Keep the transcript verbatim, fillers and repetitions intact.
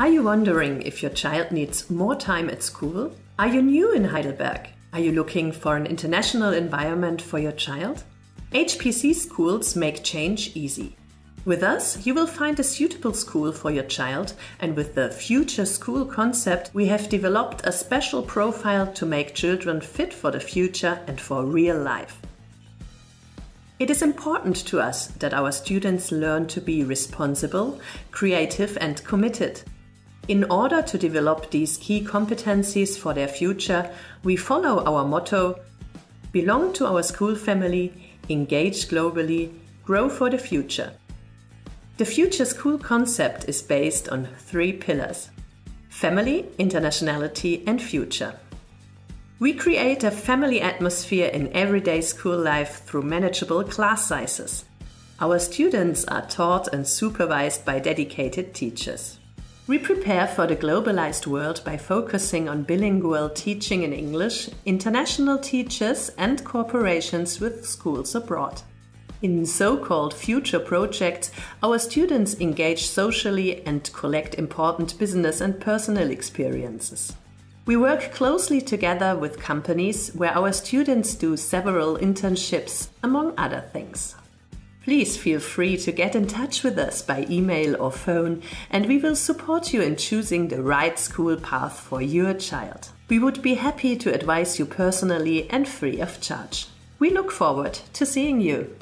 Are you wondering if your child needs more time at school? Are you new in Heidelberg? Are you looking for an international environment for your child? H P C Schools make change easy. With us, you will find a suitable school for your child, and with the Future School concept, we have developed a special profile to make children fit for the future and for real life. It is important to us that our students learn to be responsible, creative and committed. In order to develop these key competencies for their future, we follow our motto: belong to our school family, engage globally, grow for the future. The Future School concept is based on three pillars: family, internationality and future. We create a family atmosphere in everyday school life through manageable class sizes. Our students are taught and supervised by dedicated teachers. We prepare for the globalized world by focusing on bilingual teaching in English, international teachers and cooperations with schools abroad. In so-called future projects, our students engage socially and collect important business and personal experiences. We work closely together with companies where our students do several internships, among other things. Please feel free to get in touch with us by email or phone, and we will support you in choosing the right school path for your child. We would be happy to advise you personally and free of charge. We look forward to seeing you!